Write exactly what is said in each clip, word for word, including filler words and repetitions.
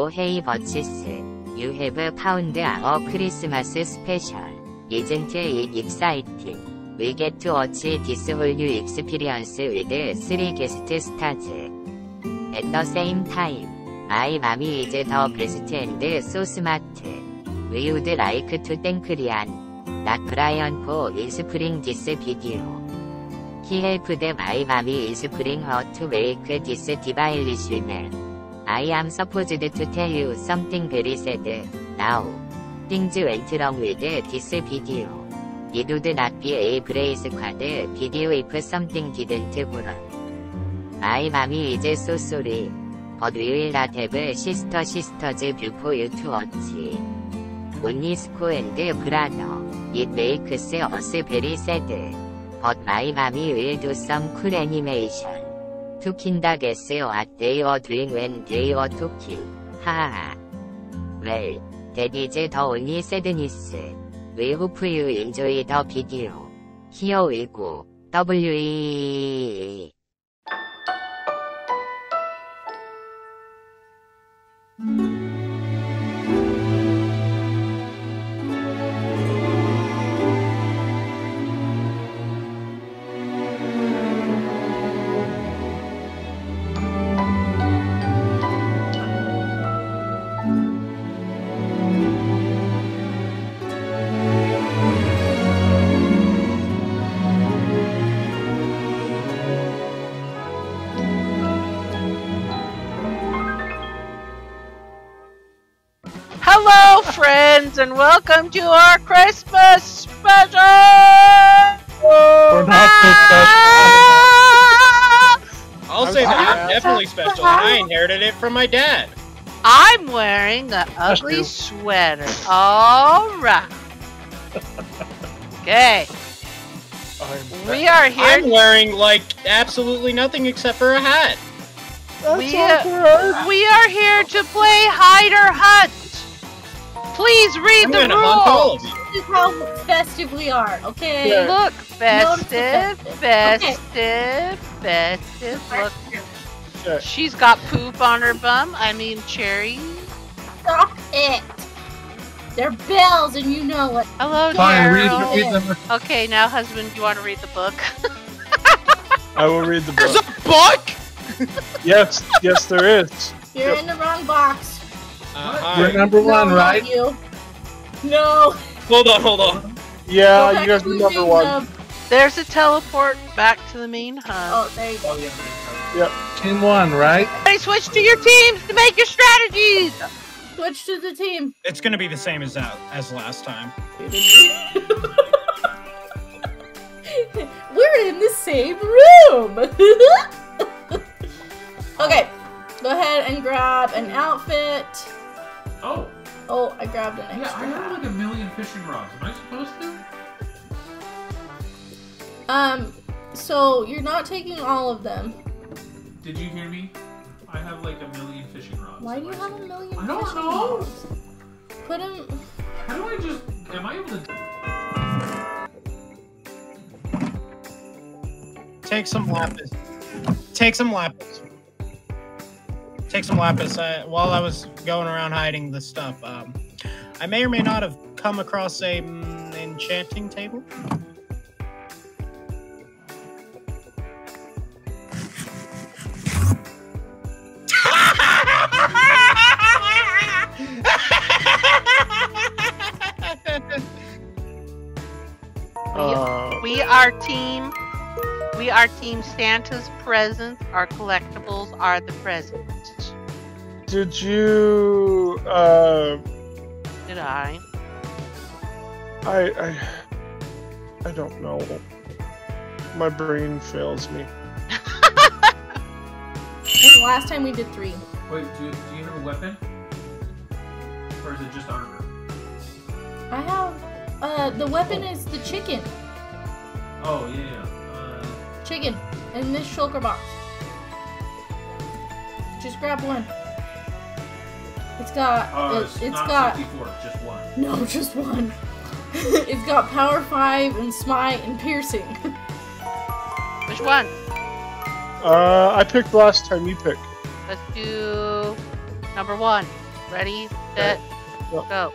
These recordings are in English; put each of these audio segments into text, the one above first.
Oh hey Burgess, you have found our Christmas special. Isn't it exciting? We get to watch this whole experience with three guest stars. At the same time, my mommy is the best and so smart. We would like to thank Ryan, not Brian, for inspiring this video. He helped my mommy inspiring her to make this devilish meal. I am supposed to tell you something very sad. Now, things went wrong with this video. It would not be a Brace Squad video if something didn't go wrong. My mommy is so sorry, but we will not have sister sisters view for you to watch. Only Sko and brother. It makes us very sad. But my mommy will do some cool animation to kind of guess what they were doing when they were talking. Haha. Well, that is the only sadness. We hope you enjoy the video. Here we go. W. Hello friends, and welcome to our Christmas special! We're not ah! special. I'll say that I'm definitely special. I inherited it from my dad. I'm wearing the ugly sweater. Alright. Okay. We are here. I'm wearing like absolutely nothing except for a hat. We, uh, we are here to play hide or hunt. Please read I'm the rules. This is how festive we are, okay? Yeah. Look, festive, festive, okay. festive. Look, sure. She's got poop on her bum. I mean, cherry. Stop it. They're bells, and you know it. Hello, Daryl. Okay, now, husband, do you want to read the book? I will read the book. There's a book? yes, yes, there is. You're yep. in the wrong box. Uh, You're number one, no, right? You. No. Hold on, hold on. Yeah, okay, you guys are number one. Up. There's a teleport back to the main hub. Oh, there you go. Oh, yeah. Yep. Team one, right? Everybody switch to your teams to make your strategies. Switch to the team. It's gonna be the same as that as last time. We're in the same room. Okay, go ahead and grab an outfit. Oh. Oh, I grabbed an extra. Yeah, I have like a million fishing rods. Am I supposed to? Um, so you're not taking all of them. Did you hear me? I have like a million fishing rods. Why do you have a million fishing rods? I don't know. Put them... How do I just... Am I able to... Take some lapis. Take some lapis. Take some lapis. I, while I was going around hiding the stuff, um, I may or may not have come across a mm, enchanting table. We, we are team. We are team Santa's presents. Our collectibles are the presents. Did you, uh... Did I? I, I... I don't know. My brain fails me. Last time we did three. Wait, do you, do you have a weapon? Or is it just armor? I have... Uh, the weapon oh. is the chicken. Oh, yeah. Uh... Chicken. In this shulker box. Just grab one. It's got. Uh, it, it's, it's got. Just one. No, just one. It's got power five and smite and piercing. Which one? Uh, I picked last time. You pick. Let's do number one. Ready, set, go. go.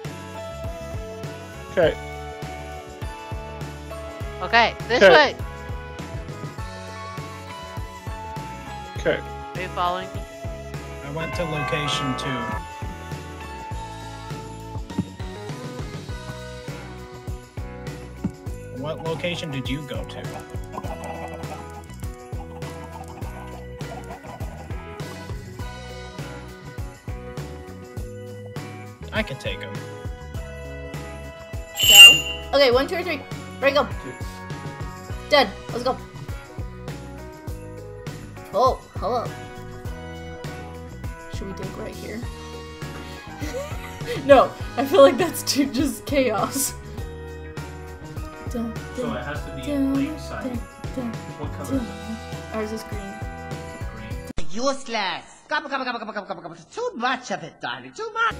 Okay. Okay, this Kay. way. Okay. Are you following me? I went to location two. What location did you go to? I could take him. Go. Okay, one, two, or three. Ready, go. Dead. Let's go. Oh, hello. Should we dig right here? No, I feel like that's too just chaos. So it has to be in plain sight. What color is it? Ours is green. Green. Useless. Gobble, gobble, gobble, gobble, gobble, gobble. Too much of it, darling. Too much.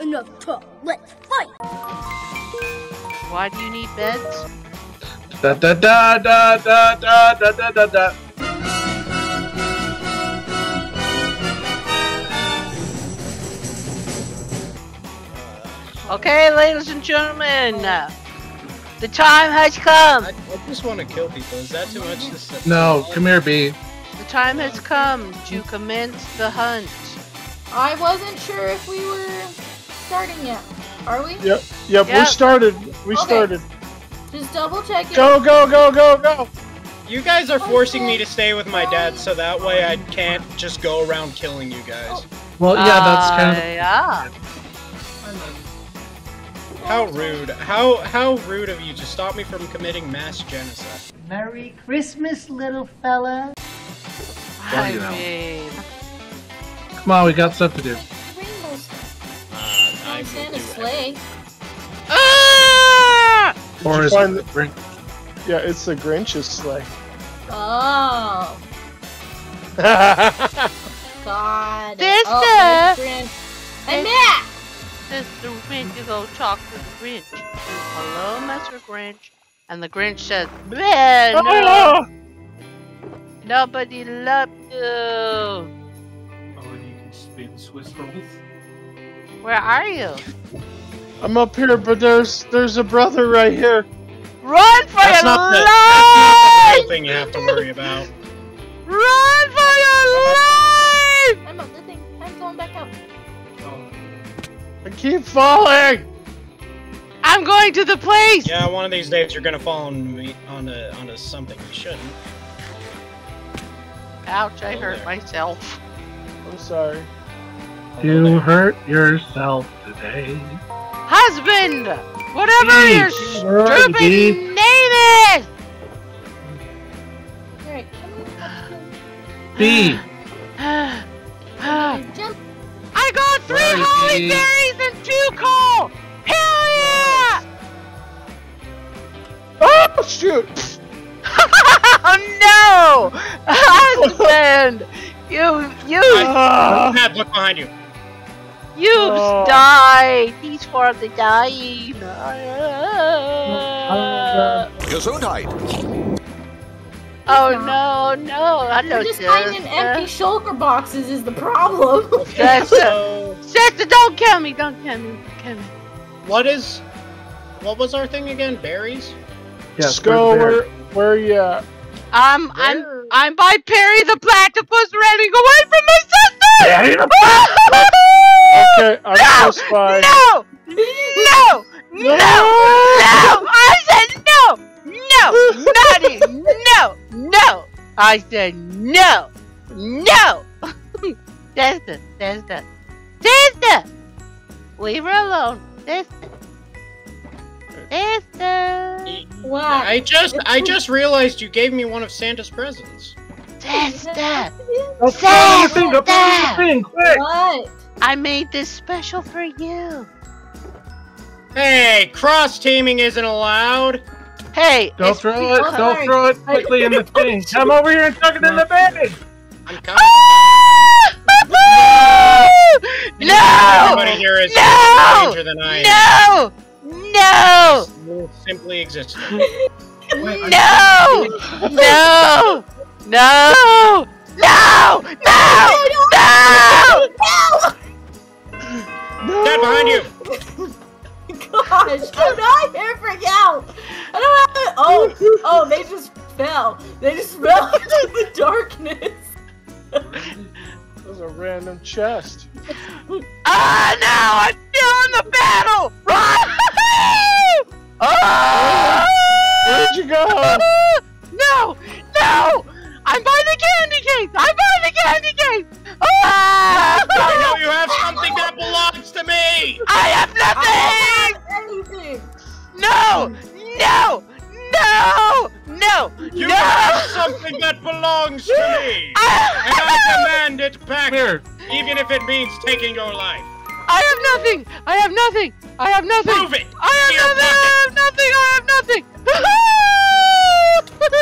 Enough talk. Let's fight. Why do you need beds? Da da da da da da da da da da. Okay, ladies and gentlemen, the time has come. I, I just want to kill people. Is that too much to say? No, come here, B. The time has come to commence the hunt. I wasn't sure if we were starting yet. Are we? Yep. Yep. yep. We started. We okay. started. Just double check it. Go, go, go, go, go. You guys are oh, forcing me to stay with my dad so that way I can't just go around killing you guys. Oh. Well, yeah, that's kind of. Uh, yeah. How rude. How how rude of you to stop me from committing mass genocide. Merry Christmas, little fella. Well, you know. Come on, we got stuff to do. Santa sleigh. Ah! Or is it the Grinch? Yeah, it's the Grinch's sleigh. Oh. God. Sister. Oh, Grinch. And Matt. Sister went to go talk to the Grinch. Hello, Mister Grinch. And the Grinch says, "Man, no. Nobody loved you." Oh, and you can spin Swiss rolls. Where are you? I'm up here, but there's there's a brother right here. Run for that's your not the, life! That's not the thing you have to worry about. Run for your life! I'm up the thing. I'm going back up. Oh. I keep falling. I'm going to the place. Yeah, one of these days you're gonna fall on me onto onto something you shouldn't. Ouch! I oh, hurt there. myself. I'm sorry. You hurt yourself today. Husband! Whatever hey, your stupid deep. name is! Alright, B! I got three right, holy B. berries and two coal! Hell yeah! Oh, shoot! Oh no! Husband! You, you! Uh, Matt, look behind you! You've oh. died! He's for the dying! Gesundheit! Oh no, no! I You're just finding empty shulker boxes is the problem! Sister! Sister, don't kill me! Don't kill me! Don't kill me! What is... What was our thing again? Berries? Yeah, Sko, where, where are you at? Um, where? I'm... I'm by Perry the Platypus running away from my sister! Perry the Platypus! Okay, I'm no, close by. No! No! No! No! No! I said no! No! Naughty! No! No! I said no! No! Sister, sister, sister! Leave her alone, sister. Sister. Wow. I just I just realized you gave me one of Santa's presents. Sister. Sister. What? I made this special for you. Hey, cross teaming isn't allowed. Hey, don't throw it. Don't throw it quickly in the thing. Come over here and tuck it in the bandage. I'm coming. better than I am. No! No! This will simply exist. Wait, no! No! No! No! No! No! No! No! Dad, behind you! Gosh, I'm not here for help! I don't have to- Oh! Oh, they just fell. They just fell into the darkness. That was a random chest. Ah, now I'm still in the battle! Run! Oh! Where'd you go? No! No! I'm by the candy case! I'm by the candy case! Ah! I know you have something that belongs to me! I have nothing! I have anything! No! No! No! No! You no! have something that belongs to me! I and I demand it back! Here. Even if it means taking your life! I have nothing! I have nothing! I have nothing! Prove it! I have nothing! I have nothing! I have nothing! Wait,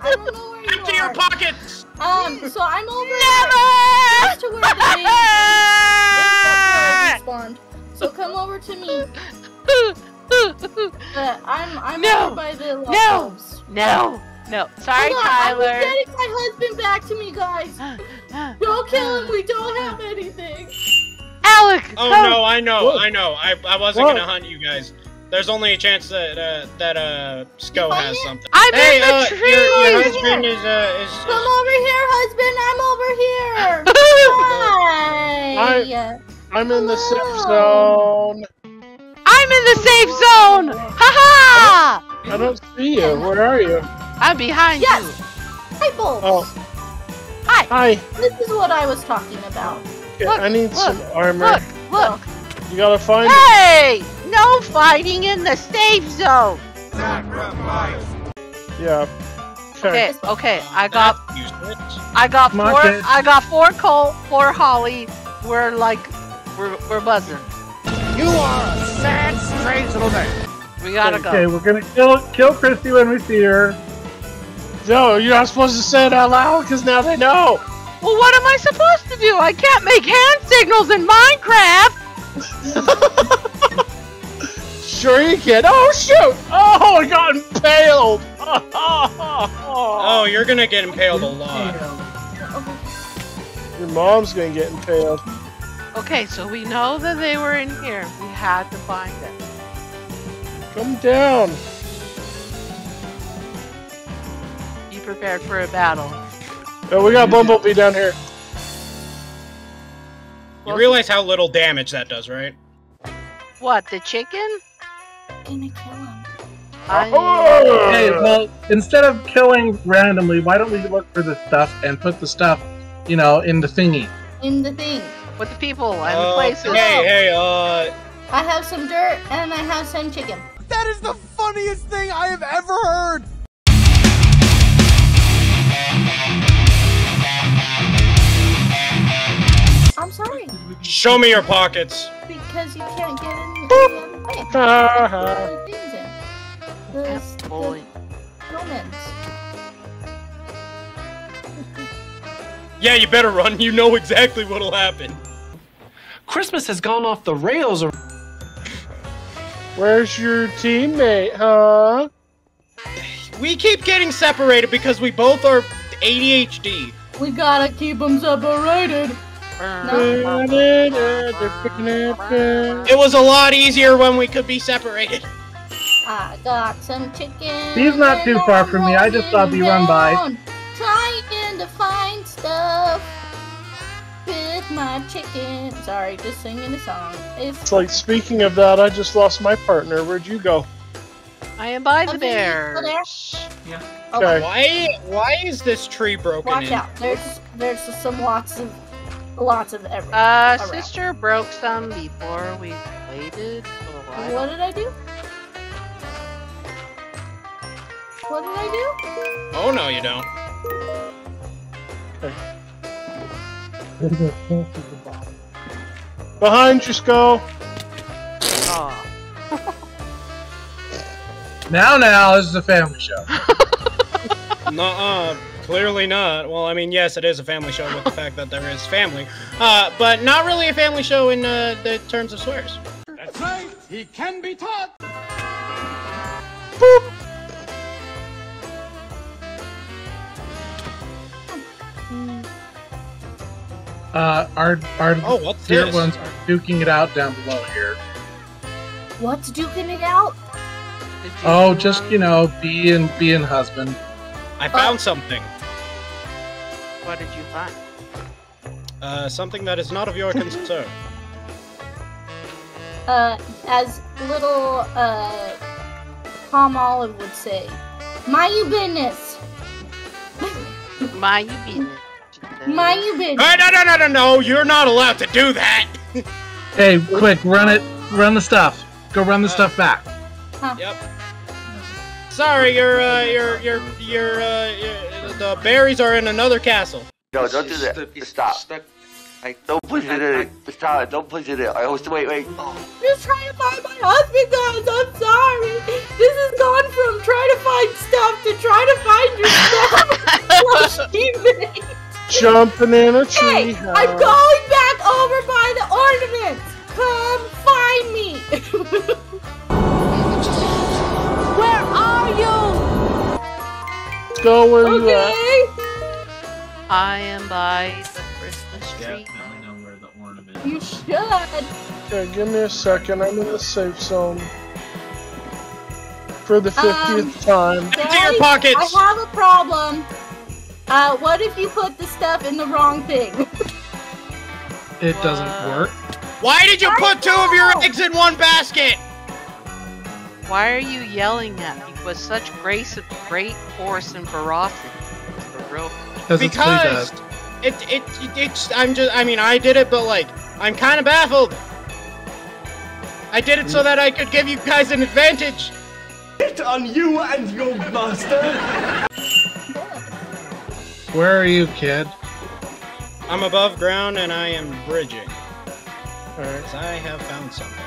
I don't know where you Empty are. your pockets! Um, so I'm over Never! to where the main spawned. So come over to me. Uh, I'm I'm no. over by the lobs. No! No! No. Sorry, on, Tyler. I'm getting my husband back to me, guys. Don't kill him. We don't have anything. Alec! Oh come. no! I know! Whoa. I know! I I wasn't Whoa. gonna hunt you guys. There's only a chance that uh, that uh, Sko has it? something. I'm hey, in uh, the tree. Your, your husband is, uh, is, is. Come over here, husband. I'm over here. Hi. I, I'm Hello. in the safe zone. I'm in the safe zone. Ha ha! I don't, I don't see you. Where are you? I'm behind yes. you. Hi, Bolt. Oh. Hi. Hi. This is what I was talking about. Okay, look, I need look, some armor. Look! Look! You gotta find. Hey! It. No fighting in the safe zone! Sacrifice! Yeah. Okay, okay, okay. I got I got four Market. I got four coal, four holly. We're like we're we're buzzing. You are a sad, strange little man. We gotta okay, go. Okay, we're gonna kill kill Christy when we see her. No, you're not supposed to say it out loud because now they know. Well, what am I supposed to do? I can't make hand signals in Minecraft! Sure you can. Oh shoot! Oh, I got impaled! Oh, oh, oh. oh you're gonna get impaled a lot. Your mom's gonna get impaled. Okay, so we know that they were in here. We had to find them. Come down. Be prepared for a battle. Oh, we got Bumblebee down here. You realize how little damage that does, right? What, the chicken? Gonna kill him. I... Okay, well, instead of killing randomly, why don't we look for the stuff and put the stuff, you know, in the thingy? In the thing. With the people and uh, the places. Hey, hey, uh... I have some dirt and I have some chicken. That is the funniest thing I have ever heard! I'm sorry. Show me your pockets. Because you can't get any other way. Uh-huh. Things in. The, yes, boy. The Romans. Yeah, you better run. You know exactly what'll happen. Christmas has gone off the rails. Where's your teammate, huh? We keep getting separated because we both are A D H D. We gotta keep them separated. No. It was a lot easier when we could be separated. I got some chicken. He's not too far from me. I just saw you run by. Trying to find stuff with my chicken. Sorry, just singing a song. It's, it's like speaking of that. I just lost my partner. Where'd you go? I am by the bear. Yeah. Okay. Why? Why is this tree broken? Watch in? out. There's there's some lots of. Lots of everything. Uh, around. Sister broke some before we played it. Oh, what did I do? What did I do? Oh, no, you don't. Okay. Behind you, Sko. Oh. Now, now, this is a family show. Nuh-uh. Clearly not. Well, I mean, yes, it is a family show with the fact that there is family, uh, but not really a family show in uh, the terms of swears. That's right. He can be taught. Boop. Uh, our our oh, what's dear this? ones are duking it out down below here. What's duking it out? Oh, just, you know, being being husband. I found oh. something. What did you find? Uh, something that is not of your concern. Uh, as little, uh, Palm Olive would say, mind your business. Mind your business. Mind your business. Hey, no, no, no, no, no, you're not allowed to do that. Hey, quick, run it, run the stuff. Go run the uh, stuff back. Huh. Yep. Sorry, your, uh, your, your, your, uh, your, the berries are in another castle. No, don't do that. Just stop. Stuck. I don't push it in. Stop. Don't push it in. I always wait, wait. Oh. You're trying to find my husband, guys. I'm sorry. This has gone from trying to find stuff to trying to find your stuff. Jumping in a tree. Hey, house. I'm going back over by the ornaments. Come find me. Where are you? Go where okay. you are. I am by. Yeah, I know where the ornament is. You should! Okay, give me a second, I'm in the safe zone. For the fiftieth um, time. Into your pockets! I have a problem. Uh, what if you put the stuff in the wrong thing? It what? doesn't work. Why did you I put know. two of your eggs in one basket? Why are you yelling at me with such grace of great force and ferocity? For real. Because... It, it, it, it's, I'm just, I mean, I did it, but, like, I'm kind of baffled. I did it so that I could give you guys an advantage. Hit on you and your master. Where are you, kid? I'm above ground and I am bridging. Alright. I have found something.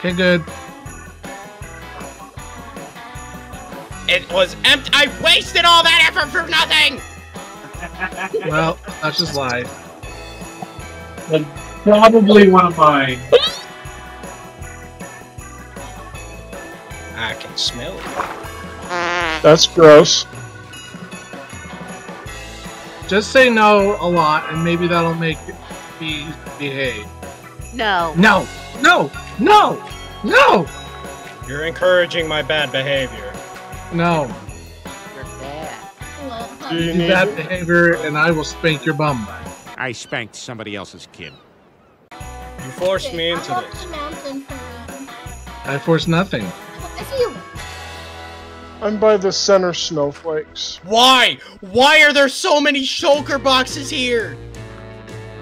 Okay, good. It was empty. I wasted all that effort for nothing! Well, that's just lied. That's probably one of mine. I can smell it. That's gross. Just say no a lot, and maybe that'll make me behave. No. No. No. No. No. You're encouraging my bad behavior. No. Do that behavior, and I will spank your bum. I spanked somebody else's kid. You forced okay, me into I this. Mountain for I forced nothing. I see you. I'm by the center snowflakes. Why? Why are there so many shulker boxes here?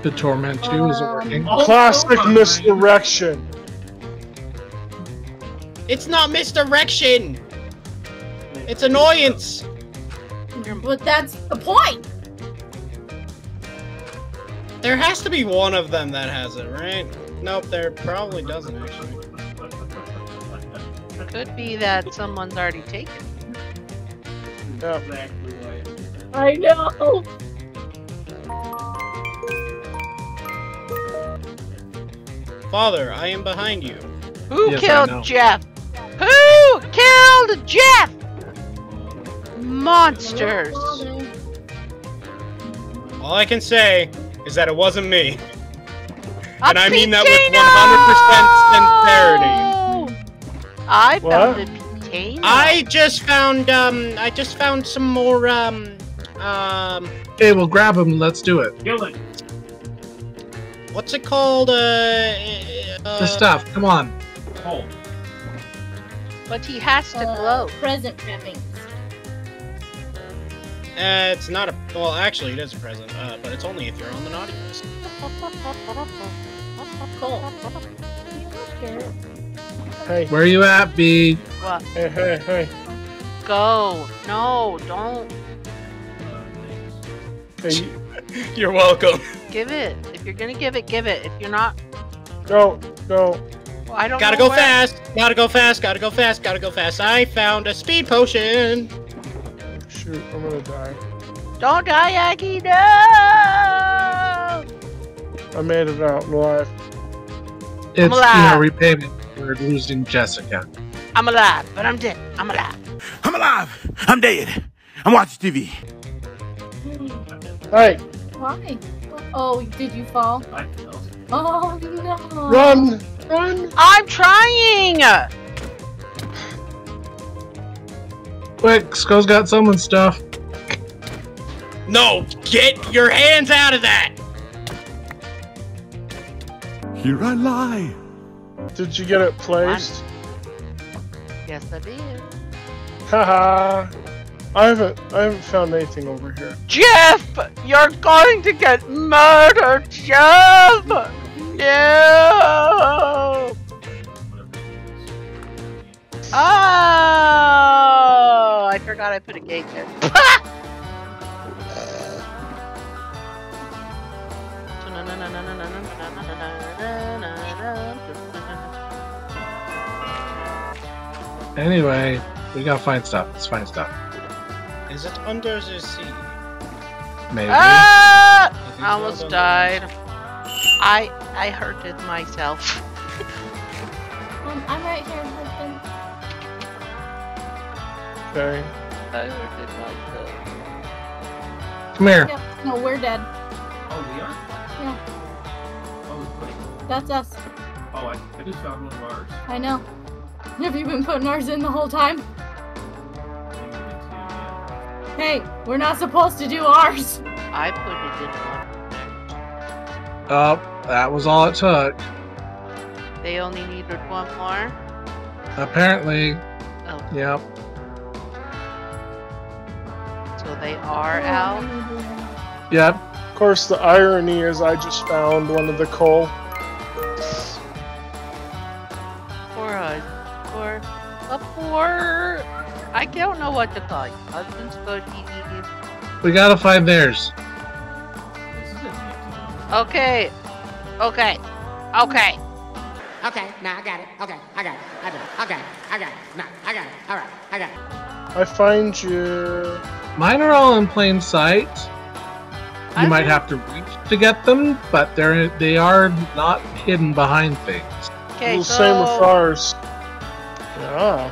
The torment two um, is working. Classic oh misdirection. It's not misdirection. It's annoyance. But that's the point! There has to be one of them that has it, right? Nope, there probably doesn't, actually. Could be that someone's already taken. That's exactly right. I know! Father, I am behind you. Who yes, killed Jeff? Who killed Jeff? Monsters! All I can say is that it wasn't me. A and I mean that with one hundred percent sincerity. I found a potato. I just found, um, I just found some more, um, um... Okay, we'll grab him, let's do it. Kill it. What's it called, uh... uh the stuff, come on. Oh. But he has to uh, glow. Present trimming. Uh, it's not a... Well, actually, it is a present, uh, but it's only if you're on the naughty list. Cool. Hey. Where are you at, B? What? Hey, hey, hey. Go. No, don't. Hey. You're welcome. Give it. If you're gonna give it, give it. If you're not... Go. Go. Well, I don't gotta know go where. fast. Gotta go fast. Gotta go fast. Gotta go fast. I found a speed potion. Shoot, I'm gonna die. Don't die, Aggie! No! I made it out alive. I'm alive. You know, repayment for losing Jessica. I'm alive, but I'm dead. I'm alive. I'm alive. I'm dead. I'm watching T V. Hey. Why? Oh, did you fall? I fell. Oh no! Run! Run! I'm trying. Quick, Sko's got someone's stuff. No! Get your hands out of that! Here I lie. Did you get it placed? Yes, I did. Haha. I haven't. I haven't found anything over here. Jeff, you're going to get murdered, Jeff. No. Oh, I forgot I put a gate there. Anyway, we gotta find stuff. Let's find stuff. Is it under the sea? Maybe. Ah! I almost died. I I hurted myself. um, I'm right here, husband. Okay. I hurted myself. Come here. Yeah. No, we're dead. Oh, we are? Yeah. Oh, wait. That's us. Oh, I, I just found one of ours. I know. Have you been putting ours in the whole time? Hey, we're not supposed to do ours. I put it in one. Oh, that was all it took. They only needed one more? Apparently. Oh. Yep. So they are out? Yep. Of course, the irony is I just found one of the coal. Poor us. Poor. A poor... I don't know what to call you. HusbandSko T V. We gotta find theirs. Okay. Okay. Okay. Okay. Now nah, I got it. Okay. I got it. I got it. Okay. I got it. Now nah, I got it. All right. I got it. I find you. Mine are all in plain sight. You I might think... have to reach to get them, but they're they are not hidden behind things. Okay. Well, so... same with ours. Yeah.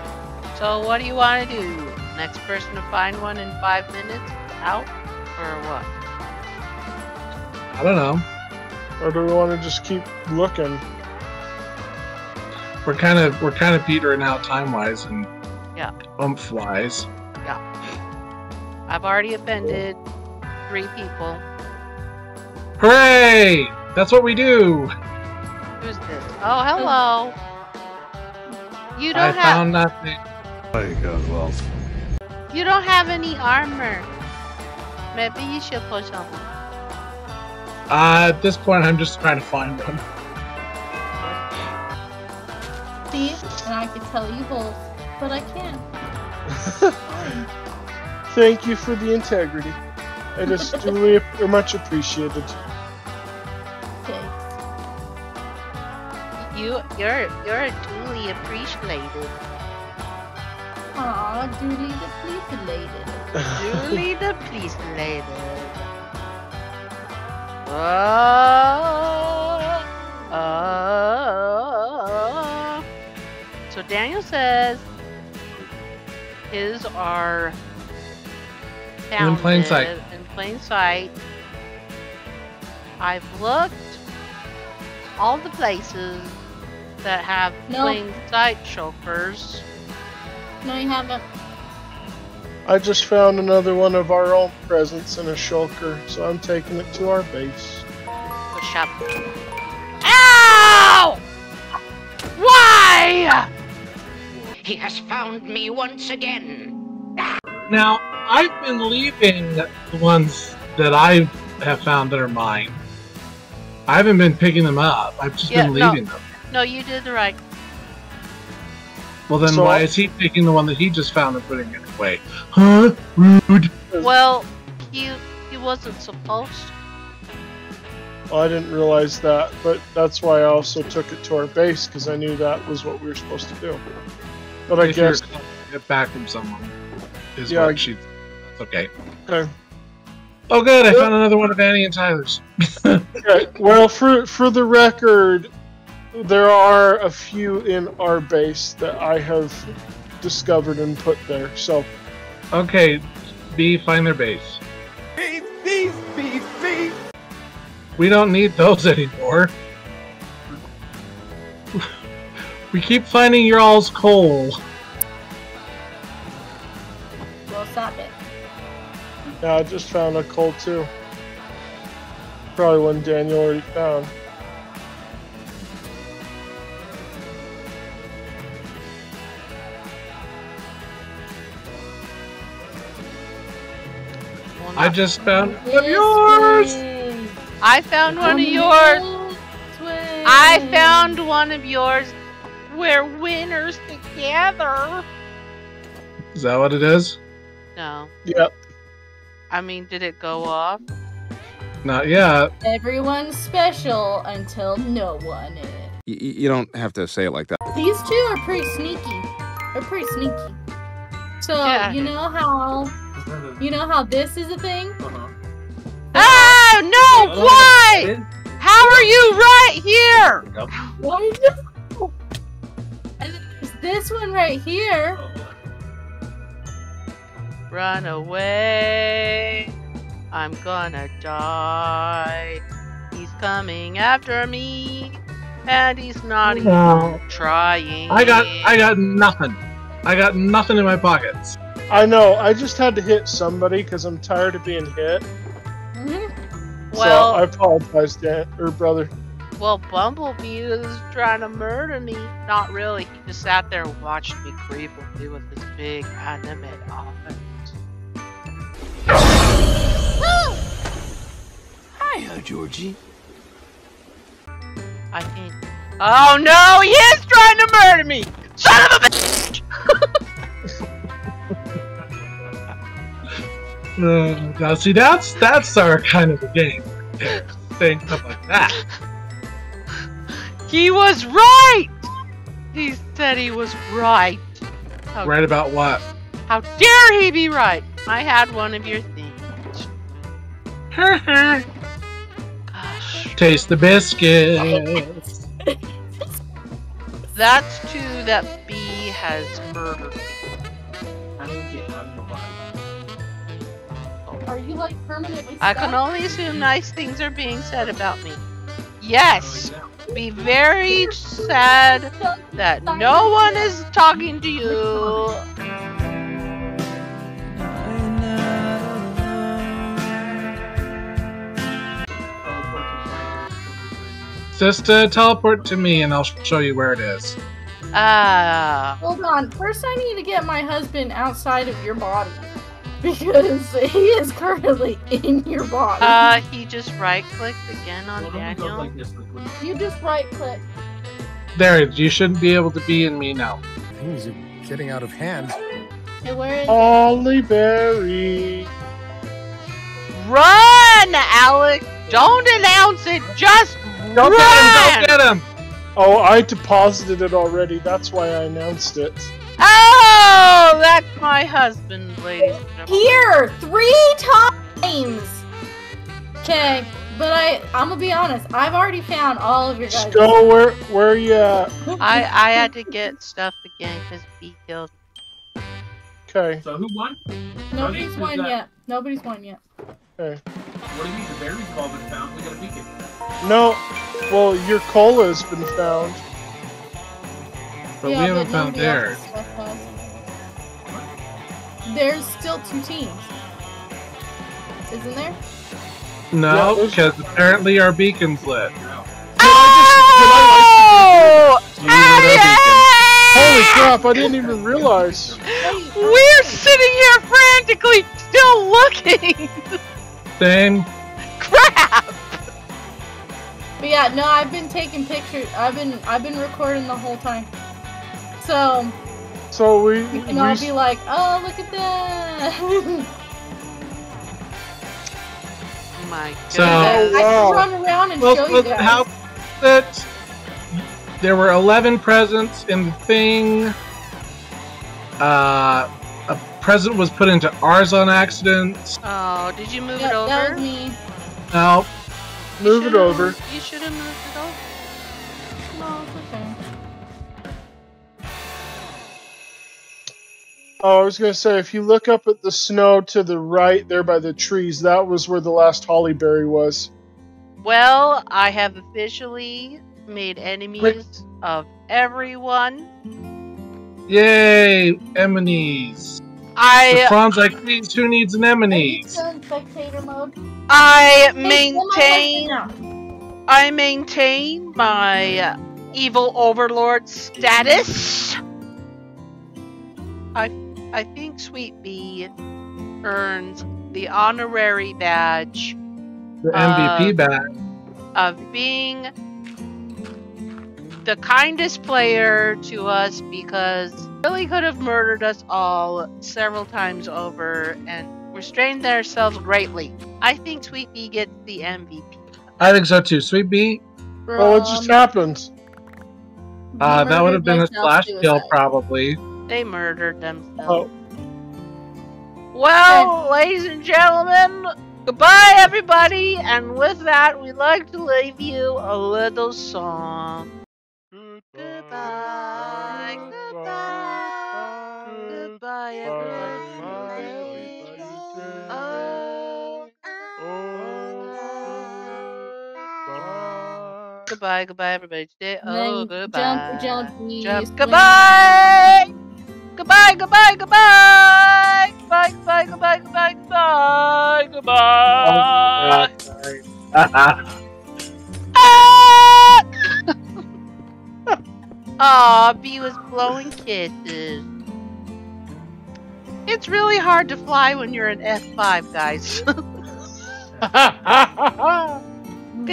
So what do you want to do? Next person to find one in five minutes? Out? Or what? I don't know. Or do we want to just keep looking? We're kind of we're kind of petering out time-wise and yeah. umph-wise. Yeah. I've already offended three people. Hooray! That's what we do! Who's this? Oh, hello! You don't I have... found nothing. There you go, well. You don't have any armor. Maybe you should push on one. Uh, at this point, I'm just trying to find one. See? And I could tell you both, but I can't. Thank you for the integrity. It is really much appreciated. You, you're, you're duly appreciated. Aw, duly depreciated. Duly depreciated. Oh, oh. So Daniel says, his are found in plain sight. In plain sight. I've looked all the places that have no. plain sight chokers. No, you haven't. I just found another one of our own presents in a shulker, so I'm taking it to our base. Push up. Ow! Why? He has found me once again. Now, I've been leaving the ones that I have found that are mine. I haven't been picking them up. I've just yeah, been leaving no. them. No, you did the right. Well, then so, why is he picking the one that he just found and putting it away? Huh? Rude. Well, he, he wasn't supposed to. Well, I didn't realize that, but that's why I also took it to our base, because I knew that was what we were supposed to do. But if I guess... You're get back from someone. Is yeah, what she... Okay. Okay. Oh, good. I yep. found another one of Annie and Tyler's. Okay. Well, for, for the record... There are a few in our base that I have discovered and put there, so... Okay, B, find their base. Beef, beef, beef, beef! We don't need those anymore. We keep finding your all's coal. Well, stop it. Yeah, I just found a coal, too. Probably one Daniel already found. I just found one of yours! I found one of yours! I found one of yours! We're winners together! Is that what it is? No. Yep. I mean, did it go off? Not yet. Everyone's special until no one is. Y you don't have to say it like that. These two are pretty sneaky. They're pretty sneaky. So, yeah. you know how... You know how this is a thing? Uh-huh. Oh, no! Why? How are you right here? Yep. Why no? And there's this one right here. Run away. I'm gonna die. He's coming after me. And he's not no. even trying. I got, I got nothing. I got nothing in my pockets. I know, I just had to hit somebody because I'm tired of being hit. Mm-hmm. So well, I apologize, Dad, or brother. Well, Bumblebee was trying to murder me. Not really, he just sat there and watched me creepily with his big animate offense. Hiya, Georgie. I think. Oh no, he is trying to murder me! Son of a bitch! Uh, now see, that's that's our kind of a game. Saying stuff like that. He was right. He said he was right. How right about what? How dare he be right? I had one of your things. Gosh. Taste the biscuits. That's two that B has murdered. Are you like permanently stuck? I can only assume nice things are being said about me. Yes! Be very sad that no one is talking to you. Just uh, teleport to me and I'll show you where it is. Ah. Uh, Hold on. First I need to get my husband outside of your body. Because he is currently in your body. Uh, he just right-clicked again on well, Daniel. Like this, you just right-click. There, you shouldn't be able to be in me now. Things are getting out of hand. Hey, where is Ollie Berry? Run, Alex! Don't announce it, just don't run! Get him, don't get him! Oh, I deposited it already, that's why I announced it. Oh, that's my husband, ladies and gentlemen. Here, three times! Okay, but I, I'm gonna be honest, I've already found all of your guys. Go, where, where are you at? I, I had to get stuff again, because B killed. Okay. So who won? Nobody's Who's won that? yet. Nobody's won yet. Okay. What do you mean, the berry's all been found? We gotta beacon. No, well, your cola's been found. But yeah, we haven't but found theirs. There's still two teams. Isn't there? No, because yeah, apparently our beacon's lit. Oh! Just, I, I, I, beacon. Holy crap, I didn't even realize. We're sitting here frantically still looking. Same. Crap! But yeah, no, I've been taking pictures. I've been I've been recording the whole time. So, so we, we can we, all be like, oh, look at that! Oh my god. So, I wow. can run around and well, show well, you guys. How that there were eleven presents in the thing. Uh, a present was put into ours on accident. Oh, did you move yep, it over? That was me. No. You move it over. You should have moved it over. Come on. Oh, I was going to say, if you look up at the snow to the right there by the trees, that was where the last holly berry was. Well, I have officially made enemies Quick. of everyone. Yay, enemies. I... For problems like these, who needs anemones? I, I maintain... I maintain my evil overlord status. I, I think Sweet Bee earns the honorary badge... The M V P of, badge. ...of being the kindest player to us, because... Billy could have murdered us all several times over and restrained ourselves greatly. I think Sweet Bee gets the M V P. I think so too. Sweet Bee? From oh, it just happened. Uh, that would have been a splash kill, probably. They murdered themselves. Oh. Well, ladies and gentlemen, goodbye, everybody. And with that, we'd like to leave you a little song. Goodbye. Goodbye. Goodbye, everybody. Oh, oh, goodbye, goodbye, everybody. Today, oh, goodbye. Jump, jump, jump. Goodbye. Goodbye, goodbye, goodbye. Goodbye, goodbye, goodbye, goodbye, goodbye, goodbye. Goodbye. Ah, Bee was blowing kisses. It's really hard to fly when you're an F five, guys. Good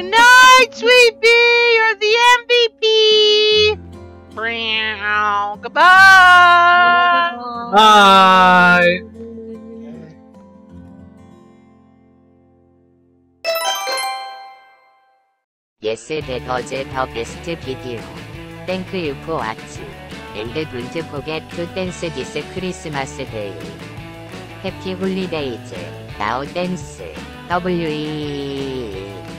night, Sweet Bee! You're the M V P! Goodbye! Bye! Yes, that was the best video. Thank you for watching. And don't forget to dance this Christmas day. Happy holidays. Now dance. W E E